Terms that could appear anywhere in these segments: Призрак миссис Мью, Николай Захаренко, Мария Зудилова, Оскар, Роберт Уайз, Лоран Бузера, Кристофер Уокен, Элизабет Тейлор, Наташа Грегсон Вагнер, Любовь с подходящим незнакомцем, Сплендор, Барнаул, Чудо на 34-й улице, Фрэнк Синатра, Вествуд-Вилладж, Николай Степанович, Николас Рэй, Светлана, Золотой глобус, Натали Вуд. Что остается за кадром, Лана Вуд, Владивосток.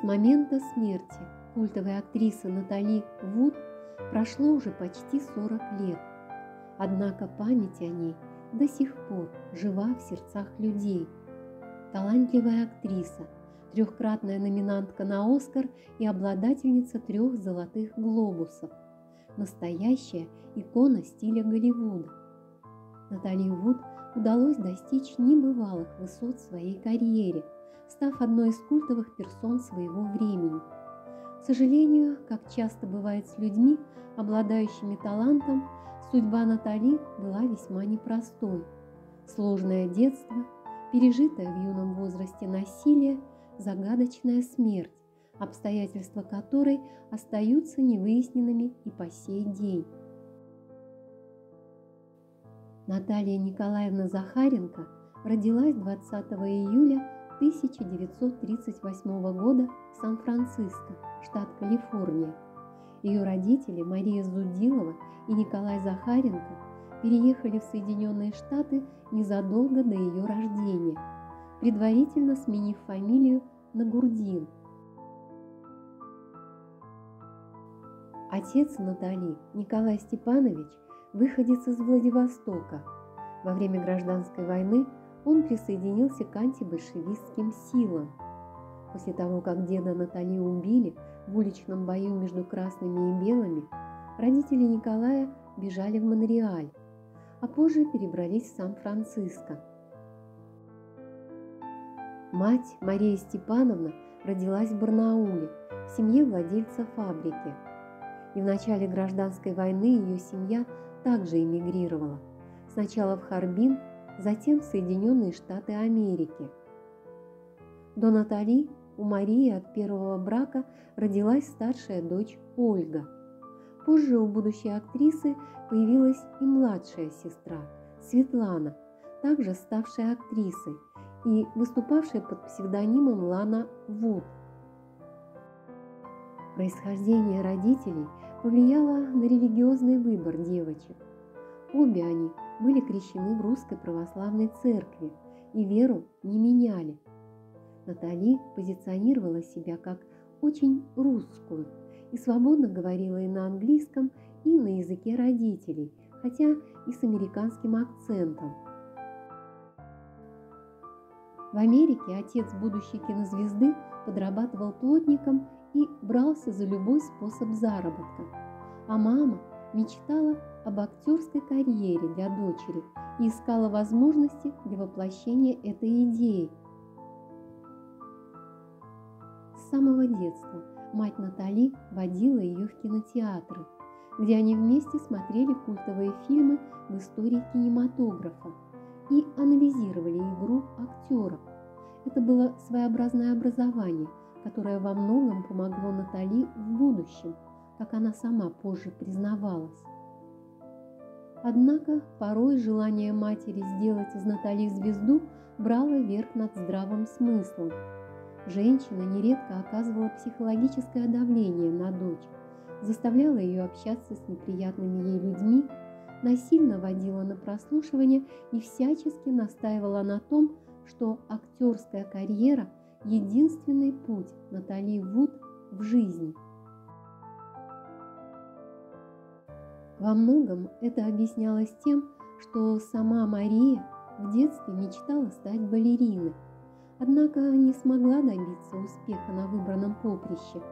С момента смерти культовой актрисы Натали Вуд прошло уже почти 40 лет, однако память о ней до сих пор жива в сердцах людей. Талантливая актриса, трехкратная номинантка на «Оскар» и обладательница 3 «Золотых глобусов», настоящая икона стиля Голливуда. Натали Вуд удалось достичь небывалых высот в своей карьере, став одной из культовых персон своего времени. К сожалению, как часто бывает с людьми, обладающими талантом, судьба Натали была весьма непростой. Сложное детство, пережитое в юном возрасте насилие, загадочная смерть, обстоятельства которой остаются невыясненными и по сей день. Наталья Николаевна Захаренко родилась 20 июля 1938 года в Сан-Франциско, штат Калифорния. Ее родители Мария Зудилова и Николай Захаренко переехали в Соединенные Штаты незадолго до ее рождения, предварительно сменив фамилию на Гурдин. Отец Натали, Николай Степанович, выходец из Владивостока. Во время гражданской войны он присоединился к антибольшевистским силам. После того, как деда Натали убили в уличном бою между красными и белыми, родители Николая бежали в Монреаль, а позже перебрались в Сан-Франциско. Мать Мария Степановна родилась в Барнауле, в семье владельца фабрики. И в начале гражданской войны ее семья также эмигрировала. Сначала в Харбин, затем в Соединенные Штаты Америки. До Натали у Марии от первого брака родилась старшая дочь Ольга. Позже у будущей актрисы появилась и младшая сестра Светлана, также ставшая актрисой и выступавшая под псевдонимом Лана Вуд. Происхождение родителей повлияло на религиозный выбор девочек. Обе они были крещены в Русской православной церкви и веру не меняли. Натали позиционировала себя как очень русскую и свободно говорила и на английском, и на языке родителей, хотя и с американским акцентом. В Америке отец будущей кинозвезды подрабатывал плотником и брался за любой способ заработка, а мама мечтала об актерской карьере для дочери и искала возможности для воплощения этой идеи. С самого детства мать Натали водила ее в кинотеатры, где они вместе смотрели культовые фильмы в истории кинематографа и анализировали игру актеров. Это было своеобразное образование, которое во многом помогло Натали в будущем, как она сама позже признавалась. Однако порой желание матери сделать из Натали звезду брало верх над здравым смыслом. Женщина нередко оказывала психологическое давление на дочь, заставляла ее общаться с неприятными ей людьми, насильно водила на прослушивание и всячески настаивала на том, что актерская карьера – единственный путь Натали Вуд в жизни. Во многом это объяснялось тем, что сама Мария в детстве мечтала стать балериной, однако не смогла добиться успеха на выбранном поприще,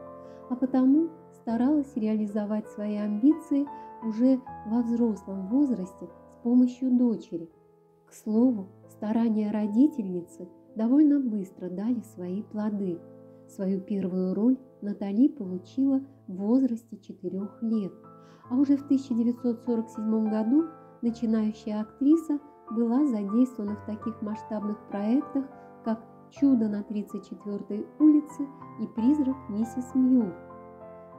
а потому старалась реализовать свои амбиции уже во взрослом возрасте с помощью дочери. К слову, старания родительницы довольно быстро дали свои плоды. Свою первую роль Натали получила в возрасте 4 лет, а уже в 1947 году начинающая актриса была задействована в таких масштабных проектах, как «Чудо на 34-й улице» и «Призрак миссис Мью»,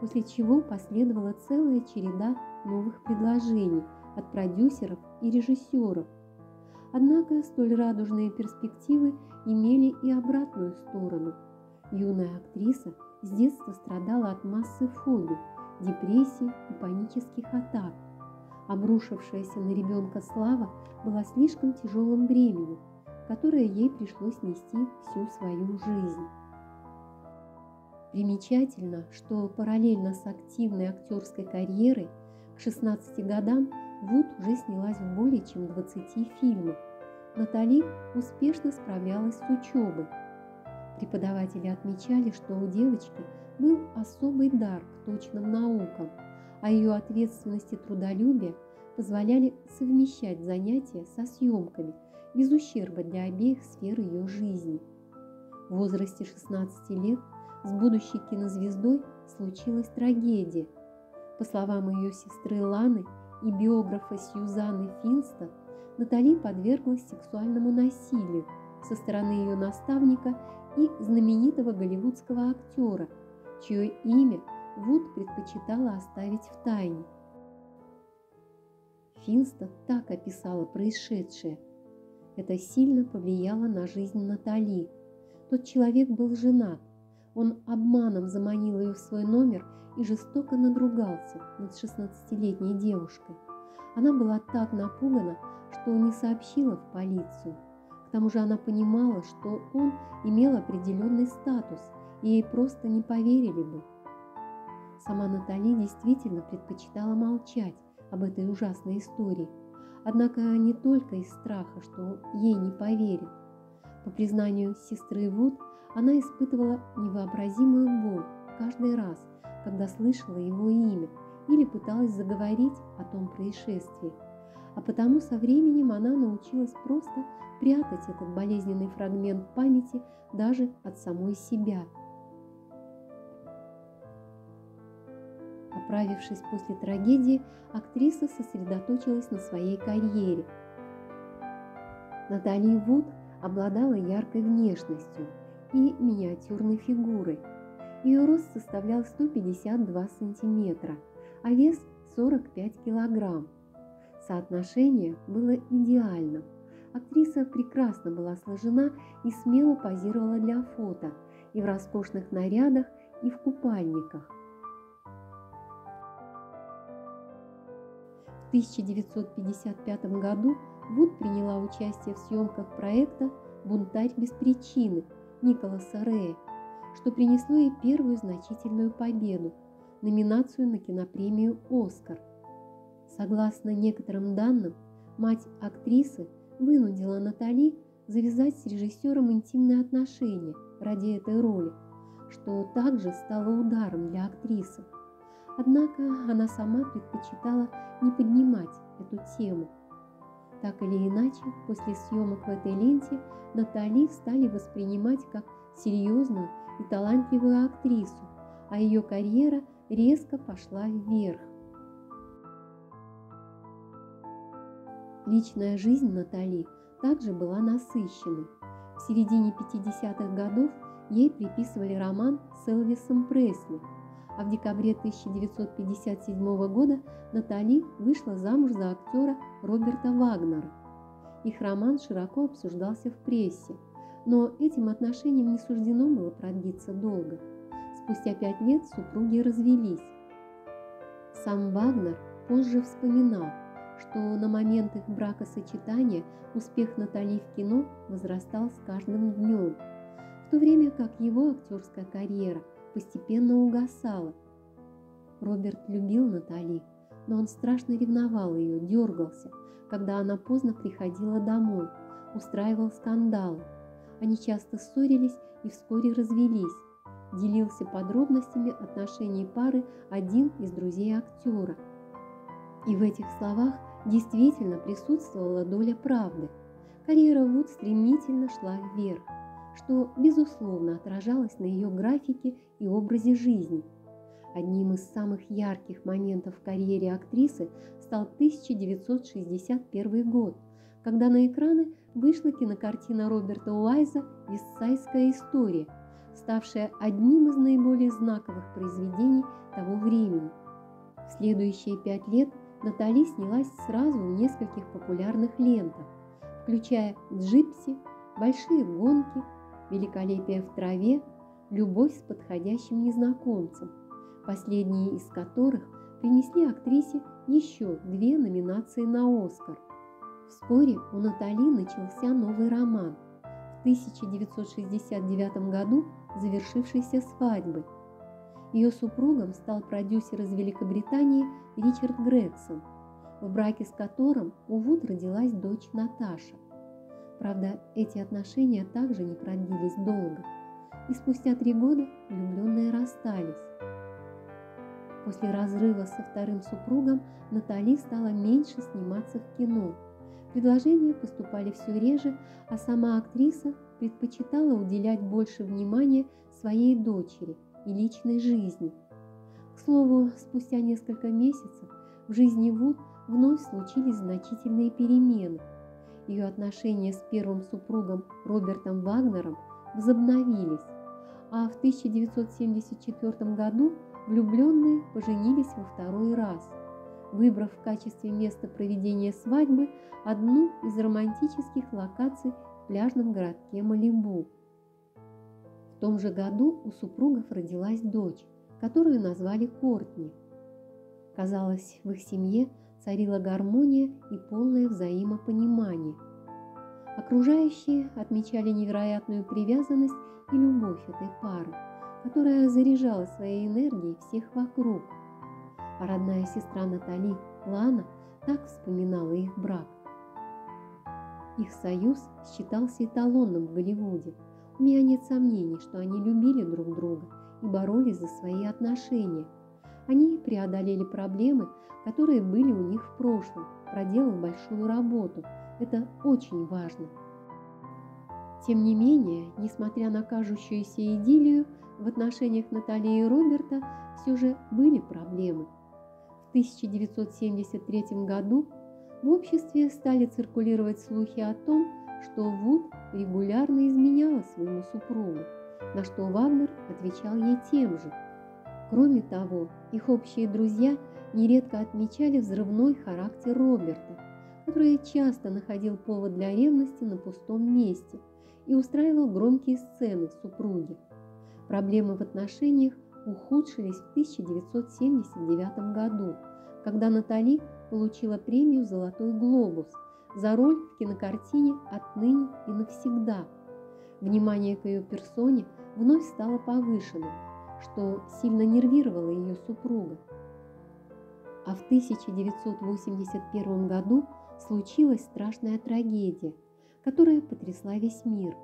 после чего последовала целая череда новых предложений от продюсеров и режиссеров. Однако столь радужные перспективы имели и обратную сторону. Юная актриса с детства страдала от массы фобий, депрессий и панических атак. Обрушившаяся на ребенка слава была слишком тяжелым бременем, которое ей пришлось нести всю свою жизнь. Примечательно, что параллельно с активной актерской карьерой к 16 годам Вуд уже снялась в более чем 20 фильмах. Натали успешно справлялась с учебой. Преподаватели отмечали, что у девочки был особый дар к точным наукам, а ее ответственность и трудолюбие позволяли совмещать занятия со съемками без ущерба для обеих сфер ее жизни. В возрасте 16 лет с будущей кинозвездой случилась трагедия. По словам ее сестры Ланы и биографа Сьюзанны Финстон, Натали подверглась сексуальному насилию со стороны ее наставника и знаменитого голливудского актера, чье имя Вуд предпочитала оставить в тайне. Финстон так описала происшедшее. Это сильно повлияло на жизнь Натали. Тот человек был женат. Он обманом заманил ее в свой номер и жестоко надругался над 16-летней девушкой. Она была так напугана, что не сообщила в полицию. К тому же она понимала, что он имел определенный статус, и ей просто не поверили бы. Сама Натали действительно предпочитала молчать об этой ужасной истории. Однако не только из страха, что ей не поверят. По признанию сестры Вуд, она испытывала невообразимую боль каждый раз, когда слышала его имя или пыталась заговорить о том происшествии. А потому со временем она научилась просто прятать этот болезненный фрагмент памяти даже от самой себя. Оправившись после трагедии, актриса сосредоточилась на своей карьере. Натали Вуд обладала яркой внешностью и миниатюрной фигурой. Ее рост составлял 152 сантиметра, а вес 45 килограмм. Соотношение было идеальным. Актриса прекрасно была сложена и смело позировала для фото и в роскошных нарядах, и в купальниках. В 1955 году Вуд приняла участие в съемках проекта «Бунтарь без причины» Николаса Рэя, что принесло ей первую значительную победу – номинацию на кинопремию «Оскар». Согласно некоторым данным, мать актрисы вынудила Натали завязать с режиссером интимные отношения ради этой роли, что также стало ударом для актрисы. Однако она сама предпочитала не поднимать эту тему. Так или иначе, после съемок в этой ленте Натали стали воспринимать как серьезную и талантливую актрису, а ее карьера резко пошла вверх. Личная жизнь Натали также была насыщенной. В середине 50-х годов ей приписывали роман с Элвисом Пресли, а в декабре 1957 года Натали вышла замуж за актера Роберта Вагнера. Их роман широко обсуждался в прессе, но этим отношениям не суждено было продлиться долго. Спустя 5 лет супруги развелись. Сам Вагнер позже вспоминал, что на момент их бракосочетания успех Натали в кино возрастал с каждым днем, в то время как его актерская карьера постепенно угасала. Роберт любил Натали, но он страшно ревновал ее, дергался, когда она поздно приходила домой, устраивал скандалы. Они часто ссорились и вскоре развелись. Делился подробностями отношений пары один из друзей актера. И в этих словах действительно присутствовала доля правды. Карьера Вуд стремительно шла вверх, что, безусловно, отражалось на ее графике и образе жизни. Одним из самых ярких моментов в карьере актрисы стал 1961 год, когда на экраны вышла кинокартина Роберта Уайза «Вестсайдская история», ставшая одним из наиболее знаковых произведений того времени. В следующие 5 лет Натали снялась сразу в нескольких популярных лентах, включая «Джипси», «Большие гонки», «Великолепие в траве», «Любовь с подходящим незнакомцем», последние из которых принесли актрисе еще 2 номинации на «Оскар». Вскоре у Натали начался новый роман, в 1969 году завершившийся свадьбой, Ее супругом стал продюсер из Великобритании Ричард Грегсон, в браке с которым у Вуд родилась дочь Наташа. Правда, эти отношения также не продлились долго, и спустя 3 года влюбленные расстались. После разрыва со вторым супругом Натали стала меньше сниматься в кино. Предложения поступали все реже, а сама актриса предпочитала уделять больше внимания своей дочери и личной жизни. К слову, спустя несколько месяцев в жизни Вуд вновь случились значительные перемены. Ее отношения с первым супругом Робертом Вагнером возобновились, а в 1974 году влюбленные поженились во второй раз, выбрав в качестве места проведения свадьбы одну из романтических локаций в пляжном городке Малибу. В том же году у супругов родилась дочь, которую назвали Кортни. Казалось, в их семье царила гармония и полное взаимопонимание. Окружающие отмечали невероятную привязанность и любовь этой пары, которая заряжала своей энергией всех вокруг. А родная сестра Натали, Лана, так вспоминала их брак. Их союз считался эталонным в Голливуде. У меня нет сомнений, что они любили друг друга и боролись за свои отношения. Они преодолели проблемы, которые были у них в прошлом, проделав большую работу. Это очень важно. Тем не менее, несмотря на кажущуюся идиллию, в отношениях Натальи и Роберта все же были проблемы. В 1973 году в обществе стали циркулировать слухи о том, что Вуд регулярно изменяла своему супругу, на что Вагнер отвечал ей тем же. Кроме того, их общие друзья нередко отмечали взрывной характер Роберта, который часто находил повод для ревности на пустом месте и устраивал громкие сцены супруги. Проблемы в отношениях ухудшились в 1979 году, когда Натали получила премию «Золотой глобус» за роль в кинокартине «Отныне и навсегда». Внимание к ее персоне вновь стало повышенным, что сильно нервировало ее супруга. А в 1981 году случилась страшная трагедия, которая потрясла весь мир.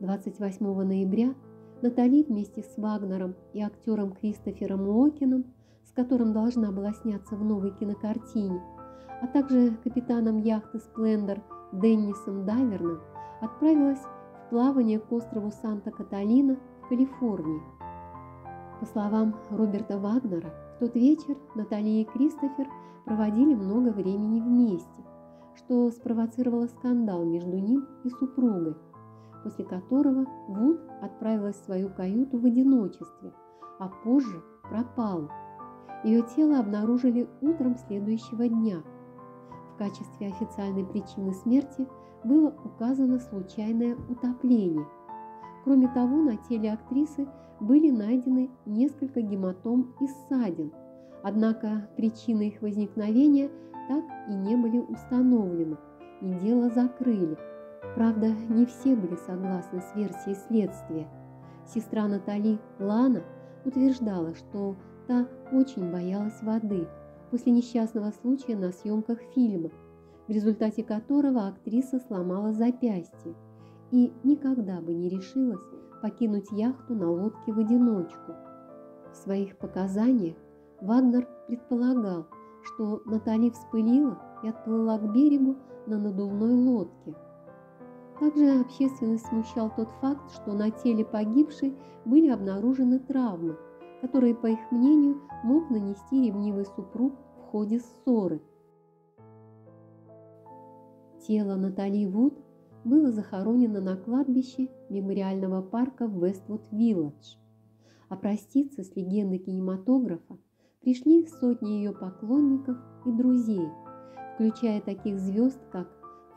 28 ноября Натали вместе с Вагнером и актером Кристофером Уокеном, с которым должна была сняться в новой кинокартине, а также капитаном яхты «Сплендор» Деннисом Даверном, отправилась в плавание к острову Санта-Каталина в Калифорнии. По словам Роберта Вагнера, в тот вечер Натали и Кристофер проводили много времени вместе, что спровоцировало скандал между ним и супругой, после которого Вуд отправилась в свою каюту в одиночестве, а позже пропала. Ее тело обнаружили утром следующего дня. В качестве официальной причины смерти было указано случайное утопление. Кроме того, на теле актрисы были найдены несколько гематом и ссадин, однако причины их возникновения так и не были установлены, и дело закрыли. Правда, не все были согласны с версией следствия. Сестра Натали, Лана, утверждала, что та очень боялась воды после несчастного случая на съемках фильма, в результате которого актриса сломала запястье и никогда бы не решилась покинуть яхту на лодке в одиночку. В своих показаниях Вагнер предполагал, что Натали вспылила и отплыла к берегу на надувной лодке. Также общественность смущал тот факт, что на теле погибшей были обнаружены травмы, которые, по их мнению, мог нанести ревнивый супруг в ходе ссоры. Тело Натали Вуд было захоронено на кладбище мемориального парка Вествуд-Вилладж. А проститься с легендой кинематографа пришли сотни ее поклонников и друзей, включая таких звезд, как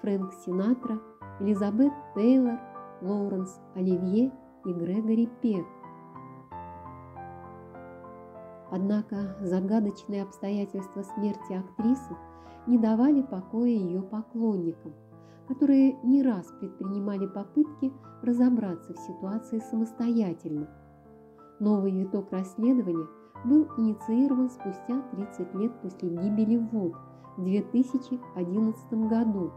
Фрэнк Синатра, Элизабет Тейлор, Лоуренс Оливье и Грегори Пек. Однако загадочные обстоятельства смерти актрисы не давали покоя ее поклонникам, которые не раз предпринимали попытки разобраться в ситуации самостоятельно. Новый виток расследования был инициирован спустя 30 лет после гибели Вуд в 2011 году,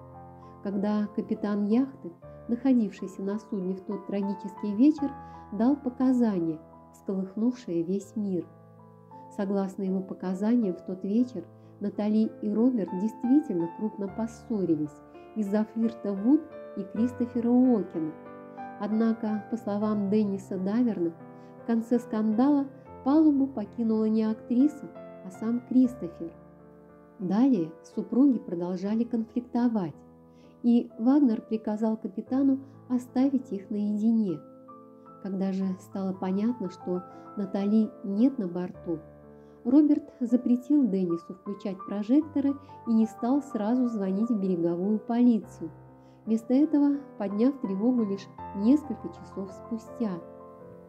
когда капитан яхты, находившийся на судне в тот трагический вечер, дал показания, всколыхнувшие весь мир. Согласно его показаниям, в тот вечер Натали и Роберт действительно крупно поссорились из-за флирта Вуд и Кристофера Уокена. Однако, по словам Денниса Даверна, в конце скандала палубу покинула не актриса, а сам Кристофер. Далее супруги продолжали конфликтовать, и Вагнер приказал капитану оставить их наедине. Когда же стало понятно, что Натали нет на борту, Роберт запретил Деннису включать прожекторы и не стал сразу звонить в береговую полицию, вместо этого подняв тревогу лишь несколько часов спустя.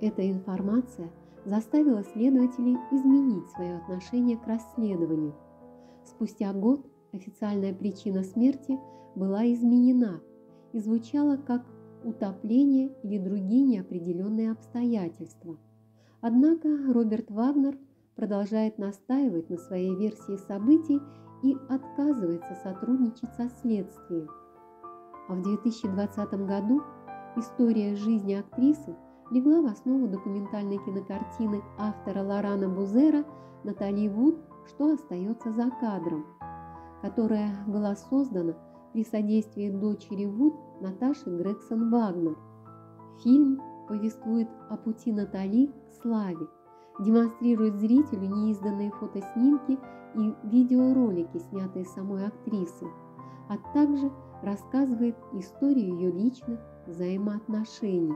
Эта информация заставила следователей изменить свое отношение к расследованию. Спустя год официальная причина смерти была изменена и звучала как утопление или другие неопределенные обстоятельства. Однако Роберт Вагнер продолжает настаивать на своей версии событий и отказывается сотрудничать со следствием. А в 2020 году история жизни актрисы легла в основу документальной кинокартины автора Лорана Бузера «Натали Вуд. Что остается за кадром», которая была создана при содействии дочери Вуд Наташи Грегсон Вагнер. Фильм повествует о пути Натали к славе, демонстрирует зрителю неизданные фотоснимки и видеоролики, снятые самой актрисой, а также рассказывает историю ее личных взаимоотношений.